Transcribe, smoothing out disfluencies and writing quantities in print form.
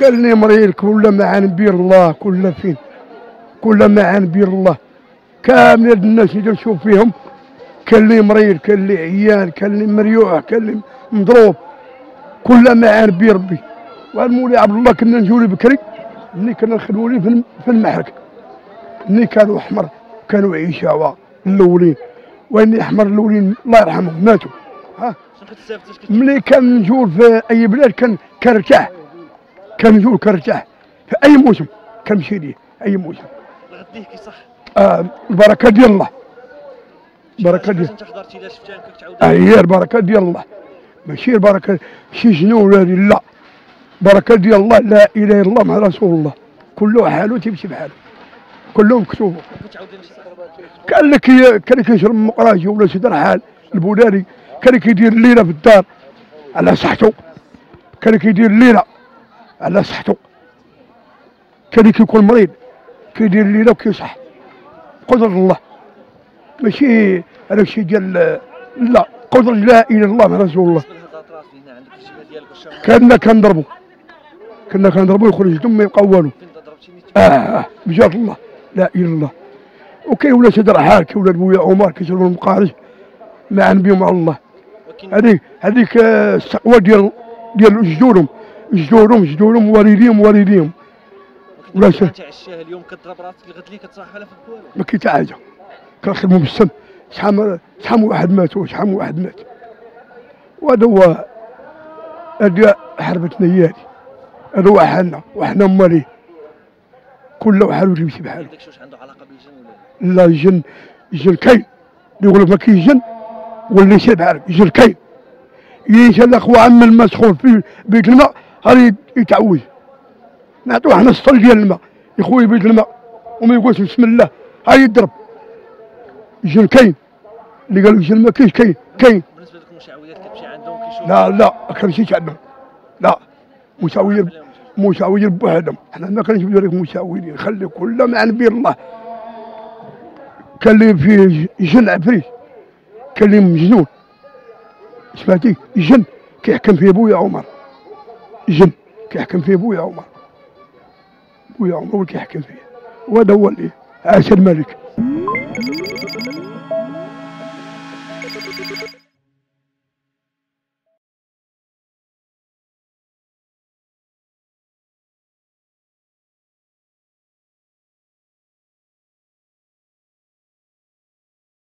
كلني مريل كل ما عن بير الله كل فين كل ما عن بير الله كامل الناس اللي نشوف فيهم كلني مريل كلني عيان كلني مريوع كلني مضروب كل ما عن بير ربي. والمولي عبد الله كنا نجولي بكري ملي كنا نخلولي في المحرك ملي كانوا احمر كانوا عيشاوا الاولين واني احمر الاولين الله يرحمهم ماتوا. ها ملي كان نجول في اي بلاد كنرتاح كنجول كنرتاح في اي موسم كنمشي ليه اي موسم غديك صح. البركه ديال الله البركه ديال انت حضرتي لا شفتها كتعاود هي البركه ديال الله ماشي البركه شي جنون ولا لا بركه ديال الله لا اله الا الله مع رسول الله كله حاله تيمشي بحاله كلهم مكتوبه كان لك كان كيشرب مقراجي ولا شي درحال البولاري كان كيدير الليله في الدار على صحته كان كيدير الليله على صحته كان كيكون مريض كيدير الليله وكيصح قدر الله ماشي هذاك الشيء ديال لا قدر لا اله الا الله مع رسول الله. كنا كنضربو يخرج دم يبقى والو. بجاه الله لا اله الا الله. وكاين ولاد شدر حال كي ولاد بويا عمر كيشربوا المقارج ما عن بهم على الله. هذيك السقوه ديال جدودهم والديهم. ولا كتعشاها اليوم كضرب راسك الغد لي كتصاح على فك والو. ما كاين حتى حاجه كنخدموا بالسم شحال من واحد مات وهذا هو هادي حربتنا هي هادي هذا هو حالنا وحنا ماليه كل وحالو تيمشي بحالو. داكشي واش عنده علاقه بالجن ولا لا؟ الجن كاين اللي يقول لك ما كاينش جن ولا شي بحال الجن كاين يجي هذا خو عم المسخون في بيت الماء غادي يتعوج نعطيو حنا السطل ديال الماء يا خويا بيت الماء وما يقولش بسم الله هاي يضرب الجن كاين اللي قالوا الجن ما كاينش كاين. بالنسبه لك المشعوذات كتمشي عندهم كيشوفوا؟ لا كنمشيش عندهم لا مشاوير بوحدهم حنا ما كنشوفوا هذوك المشاويرين خلي كل ما عن بير الله. كان لي فيه جن عفريت كان لي مجنون سمعتي جن كيحكم فيه بويا عمر بويا عمر هو اللي كيحكم فيه وهذا هو اللي عاش الملك.